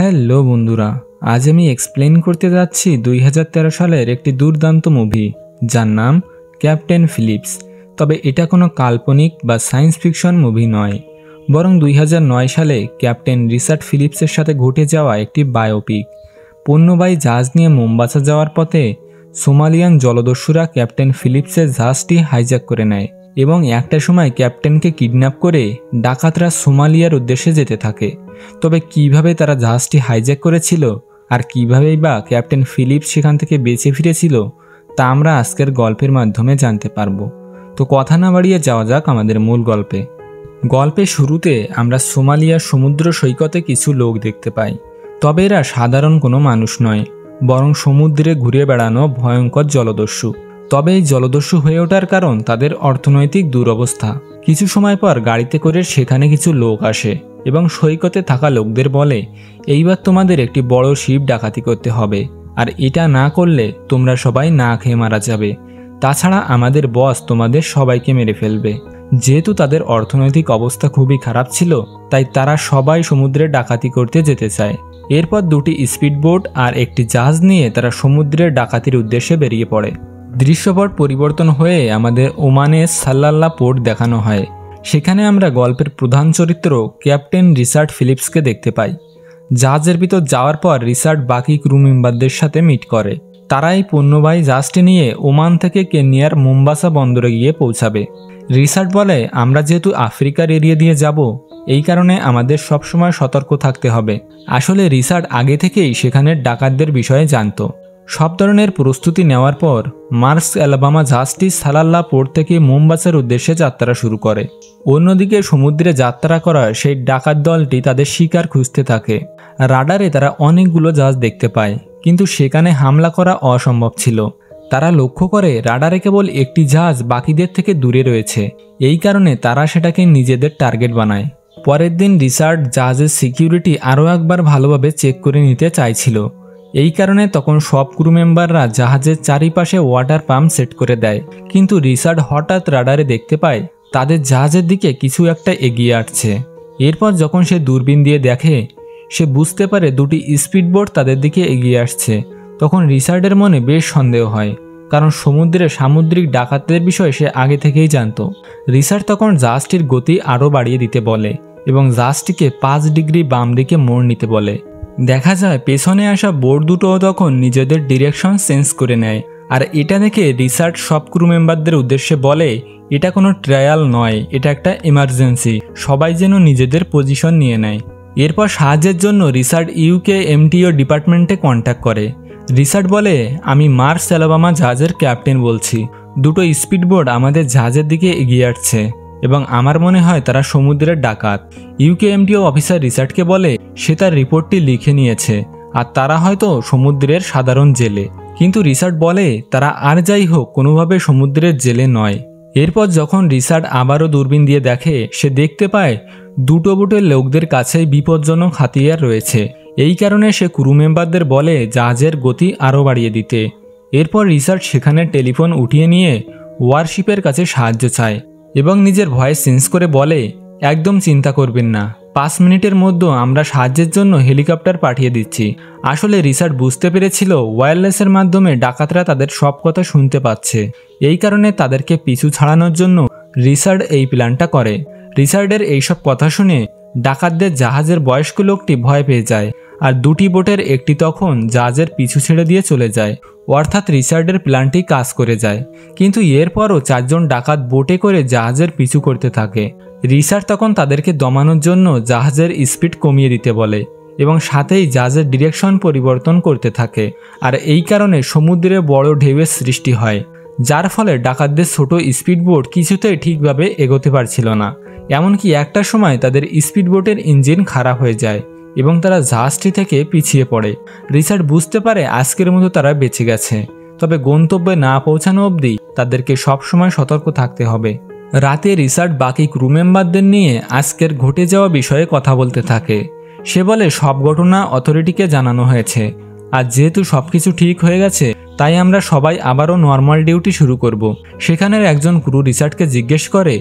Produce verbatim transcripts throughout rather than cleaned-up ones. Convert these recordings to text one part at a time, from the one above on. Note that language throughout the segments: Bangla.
হ্যালো বন্ধুরা, আজ আমি এক্সপ্লেন করতে যাচ্ছি দুই হাজার তেরো সালের একটি দুর্দান্ত মুভি যার নাম ক্যাপ্টেন ফিলিপস। তবে এটা কোনো কাল্পনিক বা সায়েন্স ফিকশন মুভি নয়, বরং দুই হাজার নয় সালে ক্যাপ্টেন রিচার্ড ফিলিপসের সাথে ঘটে যাওয়া একটি বায়োপিক। পণ্যবাহী জাহাজ নিয়ে মোম্বাসা যাওয়ার পথে সোমালিয়ান জলদস্যুরা ক্যাপ্টেন ফিলিপসের জাহাজটি হাইজ্যাক করে নেয় এবং একটা সময় ক্যাপ্টেনকে কিডন্যাপ করে ডাকাতরা সোমালিয়ার উদ্দেশ্যে যেতে থাকে। তবে কিভাবে তারা জাহাজটি হাইজ্যাক করেছিল আর কীভাবেই বা ক্যাপ্টেন ফিলিপস সেখান থেকে বেঁচে ফিরেছিল তা আমরা আজকের গল্পের মাধ্যমে জানতে পারব। তো কথা না বাড়িয়ে যাওয়া যাক আমাদের মূল গল্পে। গল্পের শুরুতে আমরা সোমালিয়ার সমুদ্র সৈকতে কিছু লোক দেখতে পাই, তবে এরা সাধারণ কোনো মানুষ নয়, বরং সমুদ্রে ঘুরে বেড়ানো ভয়ঙ্কর জলদস্যু। তবে এই জলদস্যু হয়ে ওঠার কারণ তাদের অর্থনৈতিক দুরবস্থা। কিছু সময় পর গাড়িতে করে সেখানে কিছু লোক আসে এবং সৈকতে থাকা লোকদের বলে, এইবার তোমাদের একটি বড় শিপ ডাকাতি করতে হবে, আর এটা না করলে তোমরা সবাই না খেয়ে মারা যাবে। তাছাড়া আমাদের বস তোমাদের সবাইকে মেরে ফেলবে। যেহেতু তাদের অর্থনৈতিক অবস্থা খুবই খারাপ ছিল, তাই তারা সবাই সমুদ্রে ডাকাতি করতে যেতে চায়। এরপর দুটি স্পিডবোট আর একটি জাহাজ নিয়ে তারা সমুদ্রের ডাকাতির উদ্দেশ্যে বেরিয়ে পড়ে। দৃশ্যপট পরিবর্তন হয়ে আমাদের ওমানের সাল্লাল্লাহ পোর্ট দেখানো হয়। সেখানে আমরা গল্পের প্রধান চরিত্র ক্যাপ্টেন রিচার্ড ফিলিপসকে দেখতে পাই। জাহাজের ভিতর যাওয়ার পর রিচার্ড বাকি ক্রু মেম্বারদের সাথে মিট করে। তারাই পণ্যবাহী জাহাজটি নিয়ে ওমান থেকে কেনিয়ার মোম্বাসা বন্দরে গিয়ে পৌঁছাবে। রিচার্ড বলে, আমরা যেহেতু আফ্রিকার এরিয়া দিয়ে যাব, এই কারণে আমাদের সবসময় সতর্ক থাকতে হবে। আসলে রিচার্ড আগে থেকেই সেখানের ডাকাতদের বিষয়ে জানত। সব ধরনের প্রস্তুতি নেওয়ার পর মার্স্ক অ্যালাবামা জাহাজটি সালাল্লাহ পোর্ট থেকে মোম্বাসার উদ্দেশ্যে যাত্রা শুরু করে। অন্যদিকে সমুদ্রে যাত্রা করা সেই ডাকাত দলটি তাদের শিকার খুঁজতে থাকে। রাডারে তারা অনেকগুলো জাহাজ দেখতে পায়, কিন্তু সেখানে হামলা করা অসম্ভব ছিল। তারা লক্ষ্য করে রাডারে কেবল একটি জাহাজ বাকিদের থেকে দূরে রয়েছে, এই কারণে তারা সেটাকে নিজেদের টার্গেট বানায়। পরের দিন রিচার্ড জাহাজের সিকিউরিটি আরও একবার ভালোভাবে চেক করে নিতে চাইছিল। এই কারণে তখন সব ক্রু মেম্বাররা জাহাজের চারিপাশে ওয়াটার পাম্প সেট করে দেয়, কিন্তু রিচার্ড হঠাৎ রাডারে দেখতে পায় তাদের জাহাজের দিকে কিছু একটা এগিয়ে আসছে। এরপর যখন সে দূরবীন দিয়ে দেখে, সে বুঝতে পারে দুটি স্পিডবোট তাদের দিকে এগিয়ে আসছে। তখন রিচার্ডের মনে বেশ সন্দেহ হয়, কারণ সমুদ্রে সামুদ্রিক ডাকাতদের বিষয়ে সে আগে থেকেই জানত। রিচার্ড তখন জাহাজটির গতি আরও বাড়িয়ে দিতে বলে এবং জাহাজটিকে পাঁচ ডিগ্রি বাম দিকে মোড় নিতে বলে। দেখা যায় পেছনে আসা বোট দুটোও তখন নিজেদের ডিরেকশন চেঞ্জ করে নেয়, আর এটা দেখে রিচার্ড সব ক্রু মেম্বারদের উদ্দেশ্যে বলে, এটা কোনো ট্রায়াল নয়, এটা একটা এমার্জেন্সি, সবাই যেন নিজেদের পজিশন নিয়ে নেয়। এরপর সাহায্যের জন্য রিচার্ড ইউকেএমটিও ডিপার্টমেন্টে কন্ট্যাক্ট করে। রিচার্ড বলে, আমি মার্স অ্যালাবামা জাহাজের ক্যাপ্টেন বলছি, দুটো স্পিডবোট আমাদের জাহাজের দিকে এগিয়ে আসছে এবং আমার মনে হয় তারা সমুদ্রের ডাকাত। ইউকেএমটিও অফিসার রিচার্ডকে বলে সে তার রিপোর্টটি লিখে নিয়েছে, আর তারা হয়তো সমুদ্রের সাধারণ জেলে। কিন্তু রিচার্ড বলে তারা আর যাই হোক কোনোভাবে সমুদ্রের জেলে নয়। এরপর যখন রিচার্ড আবারও দূরবীন দিয়ে দেখে, সে দেখতে পায় দুটো বোটের লোকদের কাছে বিপজ্জনক হাতিয়ার রয়েছে। এই কারণে সে ক্রু মেম্বারদের বলে জাহাজের গতি আরও বাড়িয়ে দিতে। এরপর রিচার্ড সেখানে টেলিফোন উঠিয়ে নিয়ে ওয়ারশিপের কাছে সাহায্য চায় এবং নিজের ভয়েস চেঞ্জ করে বলে, একদম চিন্তা করবেন না, পাঁচ মিনিটের মধ্যে আমরা সাহায্যের জন্য হেলিকপ্টার পাঠিয়ে দিচ্ছি। আসলে রিচার্ড বুঝতে পেরেছিল ওয়্যারলেসের মাধ্যমে ডাকাতরা তাদের সব কথা শুনতে পাচ্ছে, এই কারণে তাদেরকে পিছু ছাড়ানোর জন্য রিচার্ড এই প্ল্যানটা করে। রিচার্ডের এইসব কথা শুনে ডাকাতদের জাহাজের বয়স্ক লোকটি ভয় পেয়ে যায়, আর দুটি বোটের একটি তখন জাহাজের পিছু ছেড়ে দিয়ে চলে যায়। অর্থাৎ রিচার্ডের প্ল্যানটি কাজ করে যায়, কিন্তু এরপরও চারজন ডাকাত বোটে করে জাহাজের পিছু করতে থাকে। রিচার্ড তখন তাদেরকে দমানোর জন্য জাহাজের স্পিড কমিয়ে দিতে বলে এবং সাথেই জাহাজের ডিরেকশন পরিবর্তন করতে থাকে, আর এই কারণে সমুদ্রে বড় ঢেউয়ের সৃষ্টি হয়, যার ফলে ডাকাতদের ছোট স্পিডবোট কিছুতেই ঠিকভাবে এগোতে পারছিল না। এমনকি একটা সময় তাদের স্পিডবোটের ইঞ্জিন খারাপ হয়ে যায় এবং তারা জাহাজটি থেকে পিছিয়ে পড়ে। রিচার্ড বুঝতে পারে আজকের মতো তারা বেঁচে গেছে, তবে গন্তব্যে না পৌঁছানো অবধি তাদেরকে সবসময় সতর্ক থাকতে হবে। রাতে রিচার্ড বাকি ক্রু মেম্বারদের নিয়ে আজকের ঘটে যাওয়া বিষয়ে কথা বলতে থাকে। সে বলে সব ঘটনা অথরিটিকে জানানো হয়েছে, আর যেহেতু সব কিছু ঠিক হয়ে গেছে, তাই আমরা সবাই আবারও নর্মাল ডিউটি শুরু করব। সেখানের একজন ক্রু রিচার্ডকে জিজ্ঞেস করে,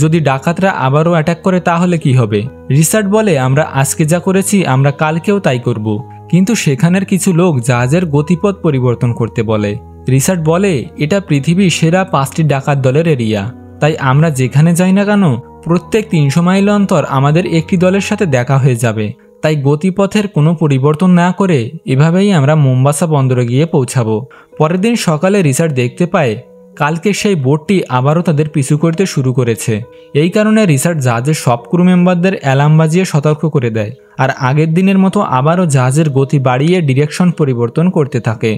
যদি ডাকাতরা আবারও অ্যাটাক করে তাহলে কি হবে? রিচার্ড বলে, আমরা আজকে যা করেছি আমরা কালকেও তাই করব। কিন্তু সেখানের কিছু লোক জাহাজের গতিপথ পরিবর্তন করতে বলে। রিচার্ড বলে, এটা পৃথিবীর সেরা পাঁচটি ডাকাত দলের এরিয়া, তাই আমরা যেখানে যাই না কেন প্রত্যেক তিনশো মাইল অন্তর আমাদের একটি দলের সাথে দেখা হয়ে যাবে। তাই গতিপথের কোনো পরিবর্তন না করে এভাবেই আমরা মোম্বাসা বন্দরে গিয়ে পৌঁছাবো। পরের দিন সকালে রিচার্ড দেখতে পায় কালকে সেই বোটটি আবারও তাদের পিছু করতে শুরু করেছে। এই কারণে রিচার্ড জাহাজের সব ক্রু মেম্বারদের অ্যালার্ম বাজিয়ে সতর্ক করে দেয়, আর আগের দিনের মতো আবারও জাহাজের গতি বাড়িয়ে ডিরেকশন পরিবর্তন করতে থাকে।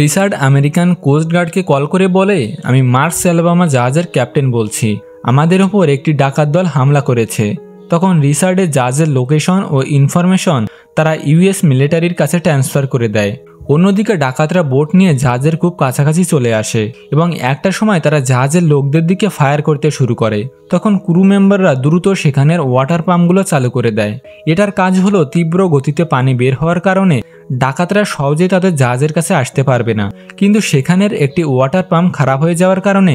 রিচার্ড আমেরিকান কোস্টগার্ডকে কল করে বলে, আমি মার্স অ্যালাবামা জাহাজের ক্যাপ্টেন বলছি, আমাদের ওপর একটি ডাকাত দল হামলা করেছে। তখন রিচার্ডের জাহাজের লোকেশন ও ইনফরমেশন তারা ইউএস মিলিটারির কাছে ট্রান্সফার করে দেয়। অন্যদিকে ডাকাতরা বোট নিয়ে জাহাজের খুব কাছাকাছি চলে আসে এবং একটা সময় তারা জাহাজের লোকদের দিকে ফায়ার করতে শুরু করে। তখন ক্রু মেম্বাররা দ্রুত সেখানের ওয়াটার পাম্পগুলো চালু করে দেয়। এটার কাজ হলো তীব্র গতিতে পানি বের হওয়ার কারণে ডাকাতরা সহজে তাদের জাহাজের কাছে আসতে পারবে না। কিন্তু সেখানের একটি ওয়াটার পাম্প খারাপ হয়ে যাওয়ার কারণে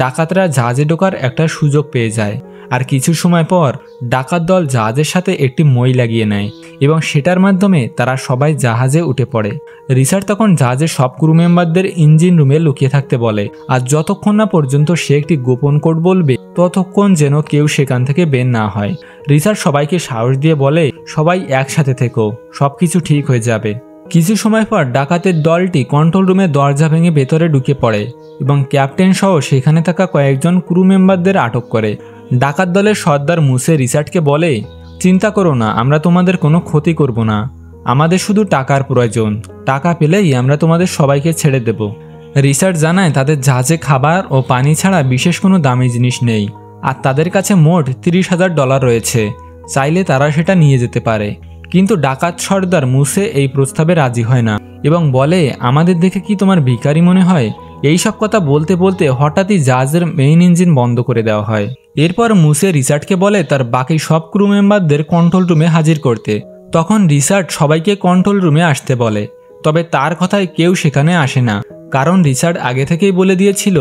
ডাকাতরা জাহাজে ঢোকার একটা সুযোগ পেয়ে যায়। আর কিছু সময় পর ডাকাত দল জাহাজের সাথে একটি মই লাগিয়ে নেয় এবং সেটার মাধ্যমে তারা সবাই জাহাজে উঠে পড়ে। রিচার্ড তখন জাহাজের সব ক্রু মেম্বারদের ইঞ্জিন রুমে লুকিয়ে থাকতে বলে, আর যতক্ষণ না পর্যন্ত সে একটি গোপন কোড বলবে ততক্ষণ যেন কেউ সেখান থেকে বের না হয়। রিচার্ড সবাইকে সাহস দিয়ে বলে, সবাই একসাথে থেকো, সবকিছু ঠিক হয়ে যাবে। কিছু সময় পর ডাকাতের দলটি কন্ট্রোল রুমের দরজা ভেঙে ভেতরে ঢুকে পড়ে এবং ক্যাপ্টেন সহ সেখানে থাকা কয়েকজন ক্রু মেম্বারদের আটক করে। ডাকাত দলের সর্দার মুসে রিচার্ডকে বলে, চিন্তা করো না, আমরা তোমাদের কোনো ক্ষতি করব না, আমাদের শুধু টাকার প্রয়োজন, টাকা পেলেই আমরা তোমাদের সবাইকে ছেড়ে দেব। রিচার্ড জানায় তাদের জাহাজে খাবার ও পানি ছাড়া বিশেষ কোনো দামি জিনিস নেই, আর তাদের কাছে মোট তিরিশ হাজার ডলার রয়েছে, চাইলে তারা সেটা নিয়ে যেতে পারে। কিন্তু ডাকাত সর্দার মুসে এই প্রস্তাবে রাজি হয় না এবং বলে, আমাদের দেখে কি তোমার ভিখারি মনে হয়? এইসব কথা বলতে বলতে হঠাৎই জাহাজের মেইন ইঞ্জিন বন্ধ করে দেওয়া হয়। এরপর মুসে রিচার্ডকে বলে তার বাকি সব ক্রু মেম্বারদের কন্ট্রোল রুমে হাজির করতে। তখন রিচার্ড সবাইকে কন্ট্রোল রুমে আসতে বলে, তবে তার কথায় কেউ সেখানে আসে না, কারণ রিচার্ড আগে থেকেই বলে দিয়েছিল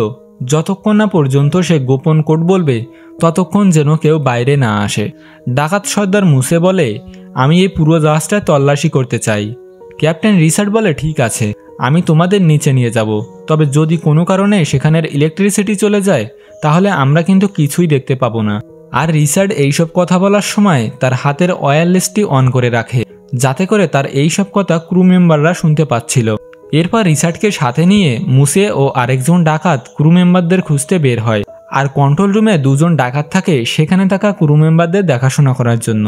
যতক্ষণ না পর্যন্ত সে গোপন কোড বলবে ততক্ষণ যেন কেউ বাইরে না আসে। ডাকাত সর্দার মুসে বলে, আমি এই পুরো জাহাজটা তল্লাশি করতে চাই। ক্যাপ্টেন রিচার্ড বলে, ঠিক আছে, আমি তোমাদের নিচে নিয়ে যাব, তবে যদি কোনো কারণে সেখানের ইলেকট্রিসিটি চলে যায় তাহলে আমরা কিন্তু কিছুই দেখতে পাবো না। আর রিচার্ড এইসব কথা বলার সময় তার হাতের ওয়্যারলেসটি অন করে রাখে, যাতে করে তার এইসব কথা ক্রু মেম্বাররা শুনতে পাচ্ছিল। এরপর রিচার্ডকে সাথে নিয়ে মুসে ও আরেকজন ডাকাত ক্রু মেম্বারদের খুঁজতে বের হয়, আর কন্ট্রোল রুমে দুজন ডাকাত থাকে সেখানে থাকা ক্রু মেম্বারদের দেখাশোনা করার জন্য।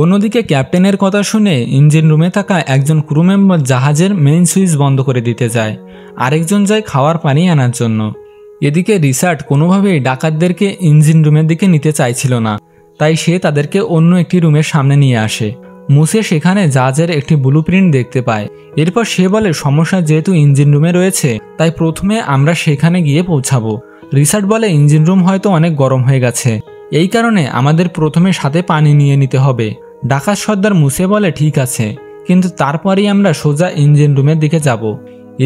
অন্যদিকে ক্যাপ্টেনের কথা শুনে ইঞ্জিন রুমে থাকা একজন ক্রু মেম্বার জাহাজের মেইন সুইচ বন্ধ করে দিতে যায়, আরেকজন যায় খাওয়ার পানি আনার জন্য। এদিকে রিচার্ড কোনোভাবেই ডাকাতদেরকে ইঞ্জিন রুমের দিকে নিতে চাইছিল না, তাই সে তাদেরকে অন্য একটি রুমের সামনে নিয়ে আসে। মুসে সেখানে জাহাজের একটি ব্লু প্রিন্ট দেখতে পায়। এরপর সে বলে, সমস্যা যেহেতু ইঞ্জিন রুমে রয়েছে তাই প্রথমে আমরা সেখানে গিয়ে পৌঁছাবো। রিচার্ড বলে, ইঞ্জিন রুম হয়তো অনেক গরম হয়ে গেছে, এই কারণে আমাদের প্রথমে সাথে পানি নিয়ে নিতে হবে। ডাকাত সর্দার মুসে বলে, ঠিক আছে, কিন্তু তারপরেই আমরা সোজা ইঞ্জিন রুমের দিকে যাব।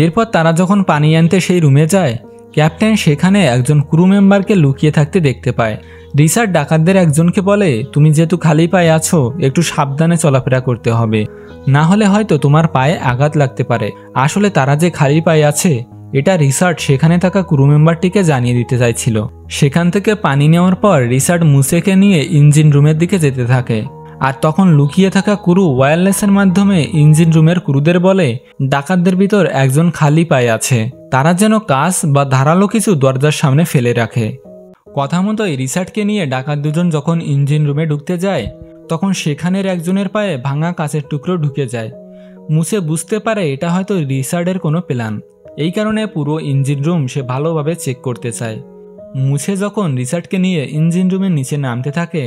এরপর তারা যখন পানি আনতে সেই রুমে যায়, ক্যাপ্টেন সেখানে একজন ক্রু মেম্বারকে লুকিয়ে থাকতে দেখতে পায়। রিচার্ড ডাকাতদের একজনকে বলে, তুমি যেহেতু খালি পায়ে আছো একটু সাবধানে চলাফেরা করতে হবে, না হলে হয়তো তোমার পায়ে আঘাত লাগতে পারে। আসলে তারা যে খালি পায়ে আছে এটা রিচার্ড সেখানে থাকা ক্রু মেম্বারটিকে জানিয়ে দিতে চাইছিল। সেখান থেকে পানি নেওয়ার পর রিচার্ড মুসেকে নিয়ে ইঞ্জিন রুমের দিকে যেতে থাকে, আর তখন লুকিয়ে থাকা ক্রু ওয়্যারলেসের মাধ্যমে ইঞ্জিন রুমের ক্রুদের বলে, ডাকাতদের ভিতর একজন খালি পায়ে আছে, তারা যেন কাঁচ বা ধারালো কিছু দরজার সামনে ফেলে রাখে। কথা মতোই রিচার্ডকে নিয়ে ডাকাত দুজন যখন ইঞ্জিন রুমে ঢুকতে যায় তখন সেখানের একজনের পায়ে ভাঙা কাঁচের টুকরো ঢুকে যায়। মুসে বুঝতে পারে এটা হয়তো রিচার্ডের কোনো প্ল্যান, এই কারণে পুরো ইঞ্জিন রুম সে ভালোভাবে চেক করতে চায়। মুসে যখন রিচার্ডকে নিয়ে ইঞ্জিন রুমের নিচে নামতে থাকে,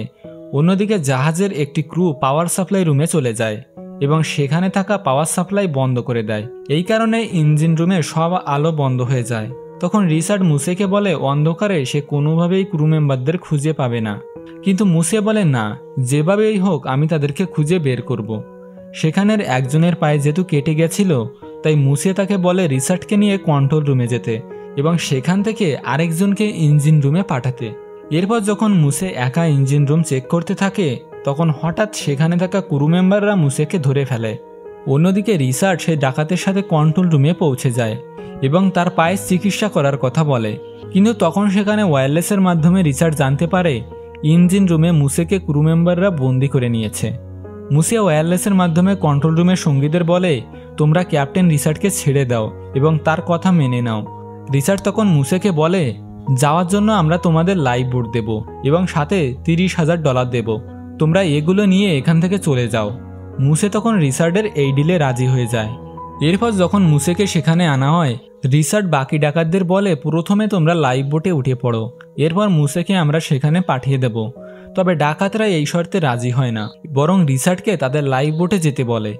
অন্যদিকে জাহাজের একটি ক্রু পাওয়ার সাপ্লাই রুমে চলে যায় এবং সেখানে থাকা পাওয়ার সাপ্লাই বন্ধ করে দেয়। এই কারণে ইঞ্জিন রুমে সব আলো বন্ধ হয়ে যায়। তখন রিচার্ড মুসেকে বলে, অন্ধকারে সে কোনোভাবেই ক্রু মেম্বারদের খুঁজে পাবে না। কিন্তু মুসে বলে, না, যেভাবেই হোক আমি তাদেরকে খুঁজে বের করব। সেখানের একজনের পায়ে যেহেতু কেটে গেছিল তাই মুসে তাকে বলে রিচার্ডকে নিয়ে কন্ট্রোল রুমে যেতে এবং সেখান থেকে আরেকজনকে ইঞ্জিন রুমে পাঠাতে। এরপর যখন মুসে একা ইঞ্জিন রুম চেক করতে থাকে তখন হঠাৎ সেখানে থাকা ক্রু মেম্বাররা মুসেকে ধরে ফেলে। অন্যদিকে রিচার্ড সেই ডাকাতের সাথে কন্ট্রোল রুমে পৌঁছে যায় এবং তার পায়ের চিকিৎসা করার কথা বলে, কিন্তু তখন সেখানে ওয়্যারলেসের মাধ্যমে রিচার্ড জানতে পারে ইঞ্জিন রুমে মুসেকে ক্রু মেম্বাররা বন্দি করে নিয়েছে। মুসে ওয়্যারলেসের মাধ্যমে কন্ট্রোল রুমের সঙ্গীদের বলে, তোমরা ক্যাপ্টেন রিচার্ডকে ছেড়ে দাও এবং তার কথা মেনে নাও। রিচার্ড তখন মুসেকে বলে, যাওয়ার জন্য আমরা তোমাদের লাইফ বোট দেব এবং সাথে তিরিশ হাজার ডলার দেব, তোমরা এগুলো নিয়ে এখান থেকে চলে যাও। মুসে তখন রিচার্ডের এই ডিলে রাজি হয়ে যায়। এরপর যখন মুসেকে সেখানে আনা হয় রিচার্ড বাকি ডাকাতদের বলে, প্রথমে তোমরা লাইফ বোটে উঠে পড়ো, এরপর মুসেকে আমরা সেখানে পাঠিয়ে দেব। তবে ডাকাতরা এই শর্তে রাজি হয় না, বরং রিচার্ডকে তাদের লাইফ বোটে যেতে বলে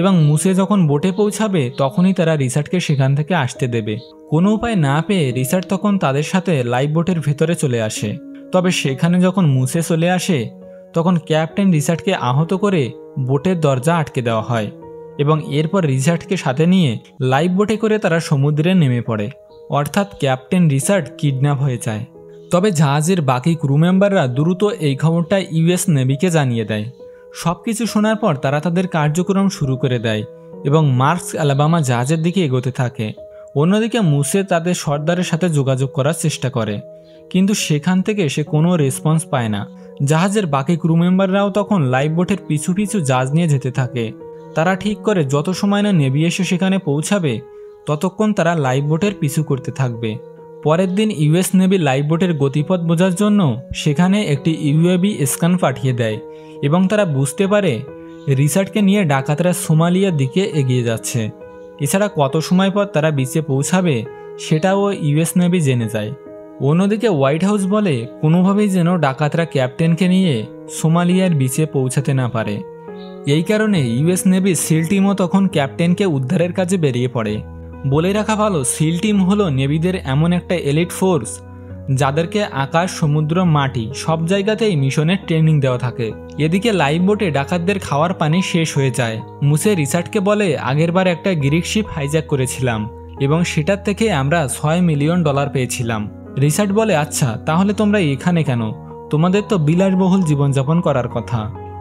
এবং মুসে যখন বোটে পৌঁছাবে তখনই তারা রিচার্ডকে সেখান থেকে আসতে দেবে। কোনো উপায় না পেয়ে রিচার্ড তখন তাদের সাথে লাইফ বোটের ভেতরে চলে আসে। তবে সেখানে যখন মুসে চলে আসে তখন ক্যাপ্টেন রিচার্ডকে আহত করে বোটের দরজা আটকে দেওয়া হয় এবং এরপর রিচার্ডকে সাথে নিয়ে লাইফ বোটে করে তারা সমুদ্রে নেমে পড়ে, অর্থাৎ ক্যাপ্টেন রিচার্ড কিডন্যাপ হয়ে যায়। তবে জাহাজের বাকি ক্রু মেম্বাররা দ্রুত এই খবরটা ইউএস নেভিকে জানিয়ে দেয়। সব কিছু শোনার পর তারা তাদের কার্যক্রম শুরু করে দেয় এবং মার্স্ক অ্যালাবামা জাহাজের দিকে এগোতে থাকে। অন্যদিকে মুসে তাদের সর্দারের সাথে যোগাযোগ করার চেষ্টা করে, কিন্তু সেখান থেকে সে কোনো রেসপন্স পায় না। জাহাজের বাকি ক্রু মেম্বাররাও তখন লাইফ বোটের পিছু পিছু জাহাজ নিয়ে যেতে থাকে। তারা ঠিক করে যত সময় না নেভি এসে সেখানে পৌঁছাবে ততক্ষণ তারা লাইফ বোটের পিছু করতে থাকবে। পরের দিন ইউএস নেভি লাইফ বোটের গতিপথ বোঝার জন্য সেখানে একটি ইউএভি স্ক্যান পাঠিয়ে দেয় এবং তারা বুঝতে পারে রিচার্ডকে নিয়ে ডাকাতরা সোমালিয়ার দিকে এগিয়ে যাচ্ছে। এছাড়া কত সময় পর তারা বিচে পৌঁছাবে সেটাও ইউএস নেভি জেনে যায়। অন্যদিকে হোয়াইট হাউস বলে কোনোভাবেই যেন ডাকাতরা ক্যাপ্টেনকে নিয়ে সোমালিয়ার বিচে পৌঁছাতে না পারে। এই কারণে ইউএস নেভি সিল টিমও তখন ক্যাপ্টেনকে উদ্ধারের কাজে বেরিয়ে পড়ে। বলে রাখা ভালো, সিল টিম হলো নেভিদের এমন একটা এলিট ফোর্স যাদেরকে আকাশ, সমুদ্র, মাটি সব জায়গাতেই মিশনের ট্রেনিং দেওয়া থাকে। এদিকে লাইফ বোটে ডাকাতদের খাওয়ার পানি শেষ হয়ে যায়। মুসে রিচার্ডকে বলে, আগেরবার একটা গ্রিক শিপ হাইজ্যাক করেছিলাম এবং সেটার থেকে আমরা ছয় মিলিয়ন ডলার পেয়েছিলাম। রিচার্ড বলে, আচ্ছা তাহলে তোমরা এখানে কেন, তোমাদের তো বিলাসবহুল জীবনযাপন করার কথা।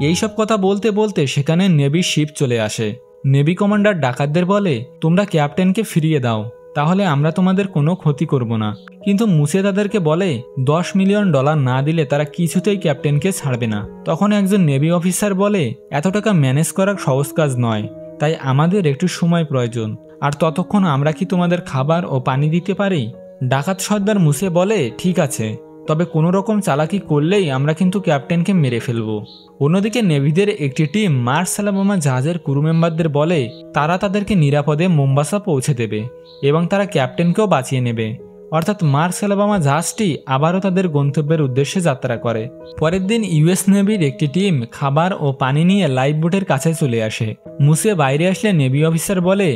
এইসব কথা বলতে বলতে সেখানে নেভি শিপ চলে আসে। নেভি কমান্ডার ডাকাতদের বলে, তোমরা ক্যাপ্টেনকে ফিরিয়ে দাও, তাহলে আমরা তোমাদের কোনো ক্ষতি করব না। কিন্তু মুসে তাদেরকে বলে দশ মিলিয়ন ডলার না দিলে তারা কিছুতেই ক্যাপ্টেনকে ছাড়বে না। তখন একজন নেভি অফিসার বলে, এত টাকা ম্যানেজ করা সহজ কাজ নয়, তাই আমাদের একটু সময় প্রয়োজন, আর ততক্ষণ আমরা কি তোমাদের খাবার ও পানি দিতে পারি? ডাকাত সর্দার মুসে বলে, ঠিক আছে, তবে কোনো রকম চালাকি করলেই আমরা কিন্তু ক্যাপ্টেনকে মেরে ফেলব। অন্যদিকে নেভিদের একটি টিম মার্স আলাবামা জাহাজের ক্রু মেম্বারদের বলে তারা তাদেরকে নিরাপদে মোম্বাসা পৌঁছে দেবে এবং তারা ক্যাপ্টেনকেও বাঁচিয়ে নেবে, অর্থাৎ মার্স আলাবামা জাহাজটি আবারও তাদের গন্তব্যের উদ্দেশ্যে যাত্রা করে। পরের দিন ইউএস নেভির একটি টিম খাবার ও পানি নিয়ে লাইফ বোটের কাছে চলে আসে। মুসে বাইরে আসলে নেভি অফিসার বলে,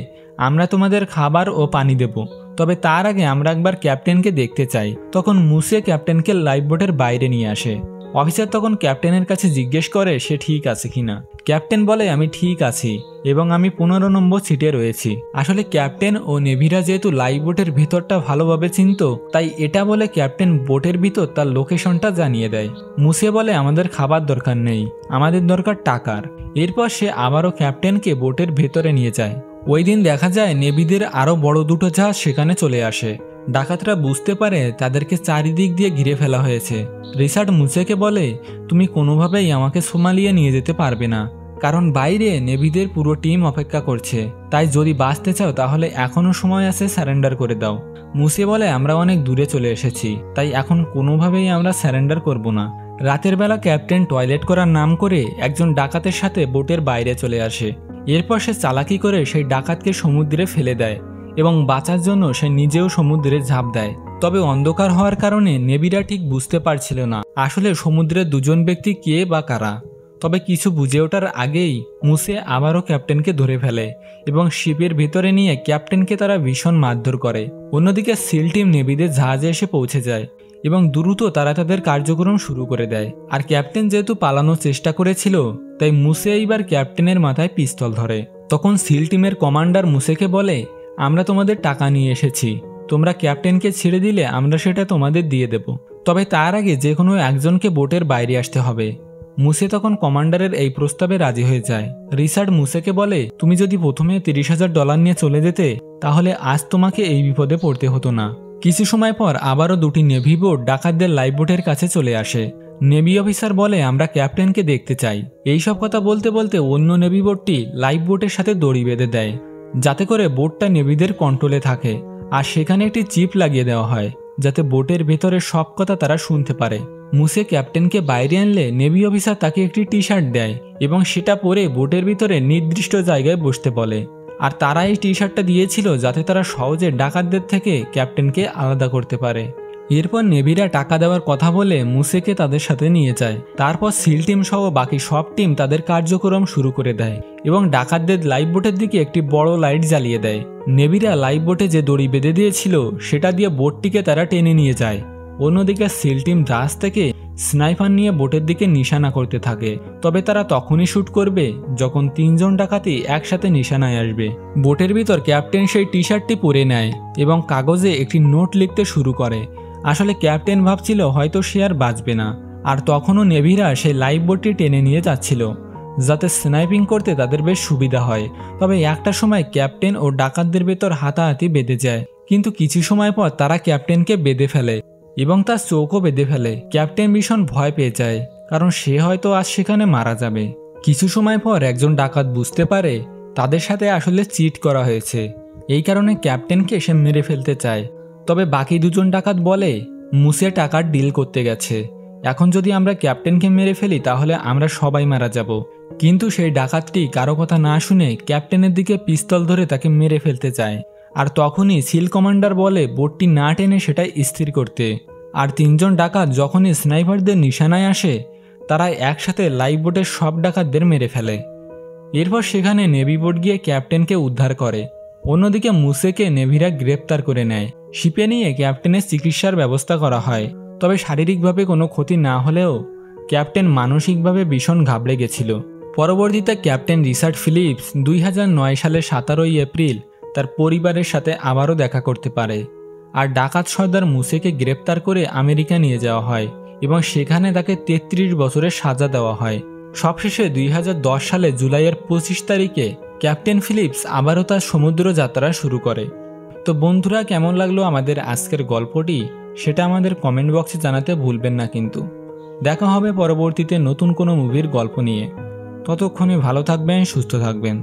আমরা তোমাদের খাবার ও পানি দেব, তবে তার আগে আমরা একবার ক্যাপ্টেনকে দেখতে চাই। তখন মুসে ক্যাপ্টেনকে লাইফ বোটের বাইরে নিয়ে আসে। অফিসার তখন ক্যাপ্টেনের কাছে জিজ্ঞেস করে সে ঠিক আছে কিনা। ক্যাপ্টেন বলে, আমি ঠিক আছি এবং আমি পনেরো নম্বর সিটে রয়েছি। আসলে ক্যাপ্টেন ও নেভিরা যেহেতু লাইফ বোটের ভেতরটা ভালোভাবে চিনত, তাই এটা বলে ক্যাপ্টেন বোটের ভিতর তার লোকেশনটা জানিয়ে দেয়। মুসে বলে, আমাদের খাবার দরকার নেই, আমাদের দরকার টাকার। এরপর সে আবারও ক্যাপ্টেনকে বোটের ভেতরে নিয়ে যায়। ওই দিন দেখা যায় নেভিদের আরও বড় দুটো জাহাজ সেখানে চলে আসে। ডাকাতরা বুঝতে পারে তাদেরকে চারিদিক দিয়ে ঘিরে ফেলা হয়েছে। রিচার্ড মুসেকে বলে, তুমি কোনোভাবেই আমাকে সোমালিয়া নিয়ে যেতে পারবে না, কারণ বাইরে নেভিদের পুরো টিম অপেক্ষা করছে, তাই যদি বাঁচতে চাও তাহলে এখনও সময় আছে, স্যারেন্ডার করে দাও। মুসে বলে, আমরা অনেক দূরে চলে এসেছি, তাই এখন কোনোভাবেই আমরা স্যারেন্ডার করব না। রাতের বেলা ক্যাপ্টেন টয়লেট করার নাম করে একজন ডাকাতের সাথে বোটের বাইরে চলে আসে। এরপর সে চালাকি করে সেই ডাকাতকে সমুদ্রে ফেলে দেয় এবং বাঁচার জন্য সে নিজেও সমুদ্রে ঝাঁপ দেয়। তবে অন্ধকার হওয়ার কারণে নেভিরা ঠিক বুঝতে পারছিল না আসলে সমুদ্রের দুজন ব্যক্তি কে বা কারা। তবে কিছু বুঝে ওঠার আগেই মুসে আবারও ক্যাপ্টেনকে ধরে ফেলে এবং শিপের ভেতরে নিয়ে ক্যাপ্টেনকে তারা ভীষণ মারধর করে। অন্যদিকে সিল টিম নেভিদের জাহাজে এসে পৌঁছে যায় এবং দ্রুত তারা তাদের কার্যক্রম শুরু করে দেয়। আর ক্যাপ্টেন যেহেতু পালানোর চেষ্টা করেছিল, তাই মুসে এইবার ক্যাপ্টেনের মাথায় পিস্তল ধরে। তখন সিল টিমের কমান্ডার মুসেকে বলে, আমরা তোমাদের টাকা নিয়ে এসেছি, তোমরা ক্যাপ্টেনকে ছেড়ে দিলে আমরা সেটা তোমাদের দিয়ে দেব, তবে তার আগে যে কোনো একজনকে বোটের বাইরে আসতে হবে। মুসে তখন কমান্ডারের এই প্রস্তাবে রাজি হয়ে যায়। রিচার্ড মুসেকে বলে, তুমি যদি প্রথমে তিরিশ হাজার ডলার নিয়ে চলে যেতে তাহলে আজ তোমাকে এই বিপদে পড়তে হতো না। কিছু সময় পর আবারও দুটি নেভি বোট ডাকাতদের লাইফ বোটের কাছে চলে আসে। নেভি অফিসার বলে, আমরা ক্যাপ্টেনকে দেখতে চাই। এইসব কথা বলতে বলতে অন্য নেভি বোটটি লাইফ বোটের সাথে দড়ি বেঁধে দেয় যাতে করে বোটটা নেভিদের কন্ট্রোলে থাকে, আর সেখানে একটি চিপ লাগিয়ে দেওয়া হয় যাতে বোটের ভেতরে সব কথা তারা শুনতে পারে। মুসে ক্যাপ্টেনকে বাইরে আনলে নেভি অফিসার তাকে একটি টি শার্ট দেয় এবং সেটা পরে বোটের ভিতরে নির্দিষ্ট জায়গায় বসতে বলে, আর তারা এই টি শার্টটা দিয়েছিল যাতে তারা সহজে ডাকাতদের থেকে ক্যাপ্টেনকে আলাদা করতে পারে। এরপর নেভিরা টাকা দেওয়ার কথা বলে মুসেকে তাদের সাথে নিয়ে যায়। তারপর সিল টিম সহ বাকি সব টিম তাদের কার্যক্রম শুরু করে দেয় এবং ডাকাতদের লাইফ বোটের দিকে একটি বড় লাইট জ্বালিয়ে দেয়। নেভিরা লাইফ বোটে যে দড়ি বেঁধে দিয়েছিল সেটা দিয়ে বোটটিকে তারা টেনে নিয়ে যায়। অন্যদিকে সিল টিম জাহাজ থেকে স্নাইপার নিয়ে বোটের দিকে নিশানা করতে থাকে, তবে তারা তখনই শ্যুট করবে যখন তিনজন ডাকাতি একসাথে নিশানায় আসবে। বোটের ভিতর ক্যাপ্টেন সেই টি শার্টটি পরে নেয় এবং কাগজে একটি নোট লিখতে শুরু করে। আসলে ক্যাপ্টেন ভাবছিল হয়তো সে আর বাঁচবে না, আর তখনও নেভিরা সেই লাইফ বোটটি টেনে নিয়ে যাচ্ছিল যাতে স্নাইপিং করতে তাদের বেশ সুবিধা হয়। তবে একটা সময় ক্যাপ্টেন ও ডাকাতদের ভেতর হাতাহাতি বেঁধে যায়, কিন্তু কিছু সময় পর তারা ক্যাপ্টেনকে বেঁধে ফেলে এবং তার চোখও বেঁধে ফেলে। ক্যাপ্টেন ভীষণ ভয় পেয়ে যায় কারণ সে হয়তো আজ সেখানে মারা যাবে। কিছু সময় পর একজন ডাকাত বুঝতে পারে তাদের সাথে আসলে চিট করা হয়েছে, এই কারণে ক্যাপ্টেনকে সে মেরে ফেলতে চায়। তবে বাকি দুজন ডাকাত বলে, মুসে টাকার ডিল করতে গেছে, এখন যদি আমরা ক্যাপ্টেনকে মেরে ফেলি তাহলে আমরা সবাই মারা যাব। কিন্তু সেই ডাকাতটি কারো কথা না শুনে ক্যাপ্টেনের দিকে পিস্তল ধরে তাকে মেরে ফেলতে চায়, আর তখনই সিল কমান্ডার বলে বোটটি না টেনে সেটা স্থির করতে। আর তিনজন ডাকাত যখনই স্নাইপারদের নিশানায় আসে তারা একসাথে লাইফ বোটের সব ডাকাতদের মেরে ফেলে। এরপর সেখানে নেভি বোট গিয়ে ক্যাপ্টেনকে উদ্ধার করে। অন্যদিকে মুসেকে নেভিরা গ্রেপ্তার করে নেয়। শিপে নিয়ে ক্যাপ্টেনের চিকিৎসার ব্যবস্থা করা হয়, তবে শারীরিকভাবে কোনো ক্ষতি না হলেও ক্যাপ্টেন মানসিকভাবে ভীষণ ঘাবড়ে গেছিল। পরবর্তীতে ক্যাপ্টেন রিচার্ড ফিলিপস দুই হাজার নয় সালের সতেরোই এপ্রিল তার পরিবারের সাথে আবারও দেখা করতে পারে, আর ডাকাত সর্দার মুসেকে গ্রেপ্তার করে আমেরিকা নিয়ে যাওয়া হয় এবং সেখানে তাকে তেত্রিশ বছরের সাজা দেওয়া হয়। সবশেষে দুই হাজার দশ সালে জুলাইয়ের পঁচিশ তারিখে ক্যাপ্টেন ফিলিপস আবারও তার সমুদ্র যাত্রা শুরু করে। তো বন্ধুরা, কেমন লাগলো আমাদের আজকের গল্পটি সেটা আমাদের কমেন্ট বক্সে জানাতে ভুলবেন না কিন্তু। দেখা হবে পরবর্তীতে নতুন কোনো মুভির গল্প নিয়ে। ততক্ষণে ভালো থাকবেন, সুস্থ থাকবেন।